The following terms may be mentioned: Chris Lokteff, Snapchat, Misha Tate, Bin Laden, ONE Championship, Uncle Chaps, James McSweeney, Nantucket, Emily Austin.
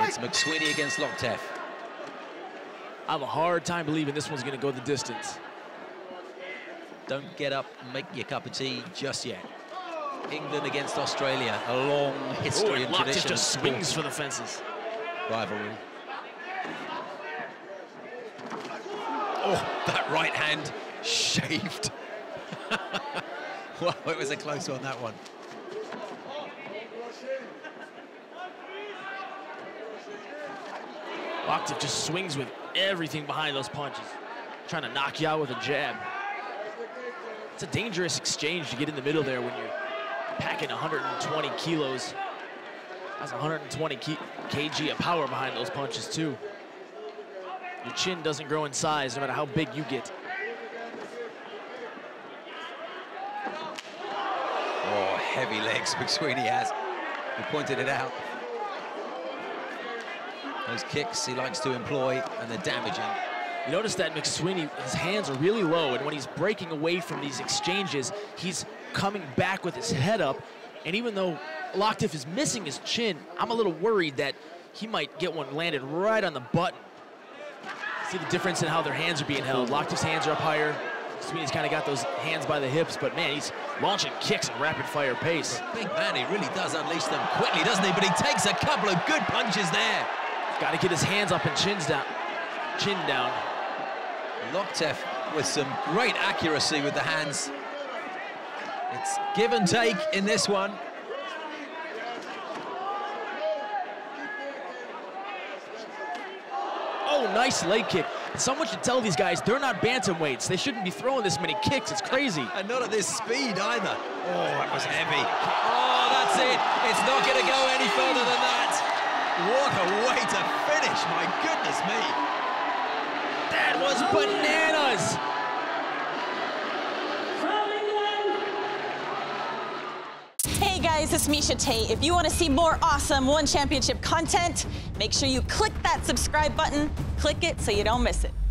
It's McSweeney against Lokteff. I have a hard time believing this one's going to go the distance. Don't get up and make your cup of tea just yet. England against Australia, a long history and tradition. Lokteff just swings for the fences. Rivalry. Oh, that right hand shaved. Wow, it was a close one, that one. Lokteff just swings with everything behind those punches, trying to knock you out with a jab. It's a dangerous exchange to get in the middle there when you're packing 120 kilos. That's 120 kg of power behind those punches, too. Your chin doesn't grow in size no matter how big you get. Oh, heavy legs McSweeney has. He pointed it out. Those kicks he likes to employ, and they're damaging. You notice that McSweeney, his hands are really low, and when he's breaking away from these exchanges, he's coming back with his head up. And even though Lokteff is missing his chin, I'm a little worried that he might get one landed right on the button. See the difference in how their hands are being held. Lokteff's hands are up higher. McSweeney's kind of got those hands by the hips, but man, he's launching kicks at rapid-fire pace. Big man, he really does unleash them quickly, doesn't he? But he takes a couple of good punches there. Got to get his hands up and chin down. Lokteff with some great accuracy with the hands. It's give and take in this one. Oh, nice leg kick. Someone should tell these guys they're not bantamweights. They shouldn't be throwing this many kicks. It's crazy. And not at this speed either. Oh, that was heavy. Oh, that's it. It's not going to go any further than that. What a way to finish, my goodness me. That was bananas. Hey guys, it's Misha Tate. If you want to see more awesome ONE Championship content, make sure you click that subscribe button. Click it so you don't miss it.